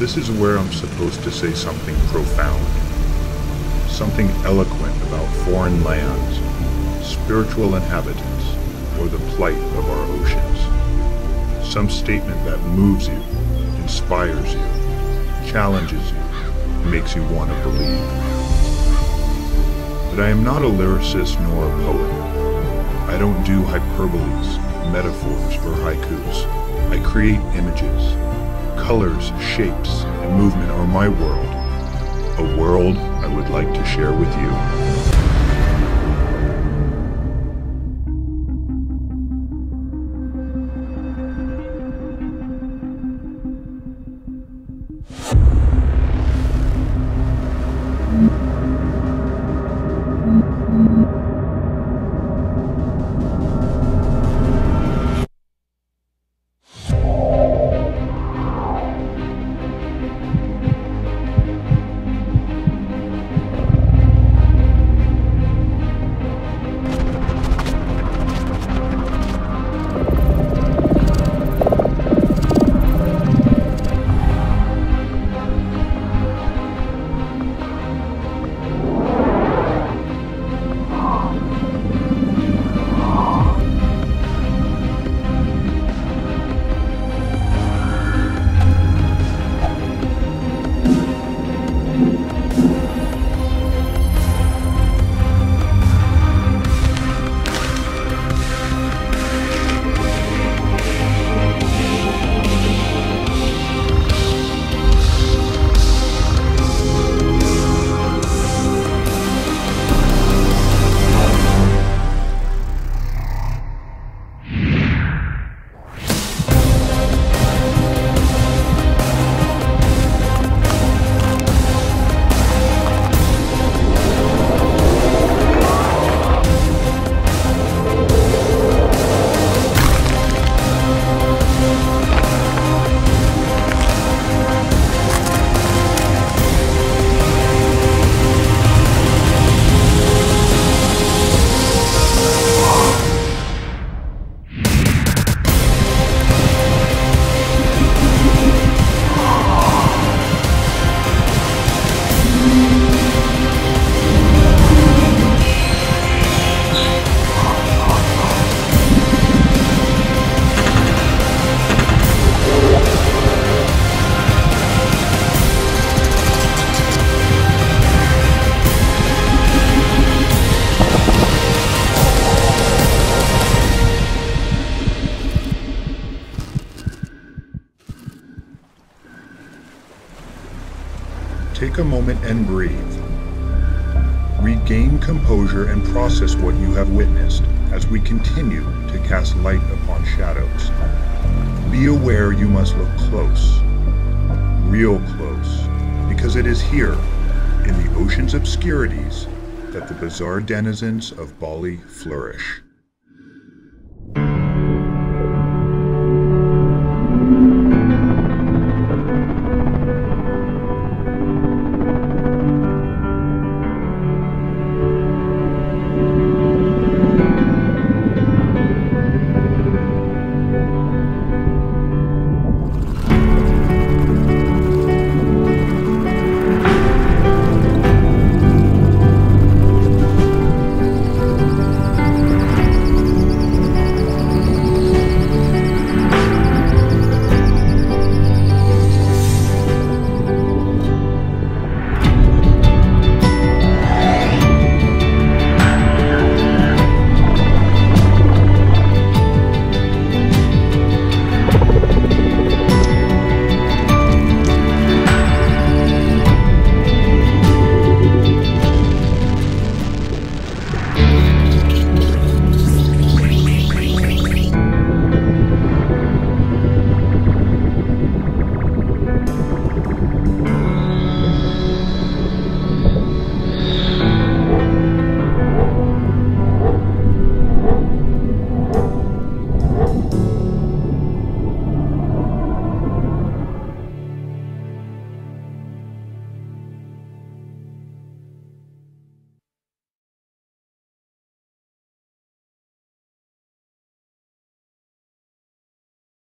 This is where I'm supposed to say something profound, something eloquent about foreign lands, spiritual inhabitants, or the plight of our oceans. Some statement that moves you, inspires you, challenges you, makes you want to believe. But I am not a lyricist nor a poet. I don't do hyperboles, metaphors, or haikus. I create images. Colors, shapes, and movement are my world. A world I would like to share with you. Take a moment and breathe. Regain composure and process what you have witnessed as we continue to cast light upon shadows. Be aware you must look close, real close, because it is here, in the ocean's obscurities, that the bizarre denizens of Bali flourish.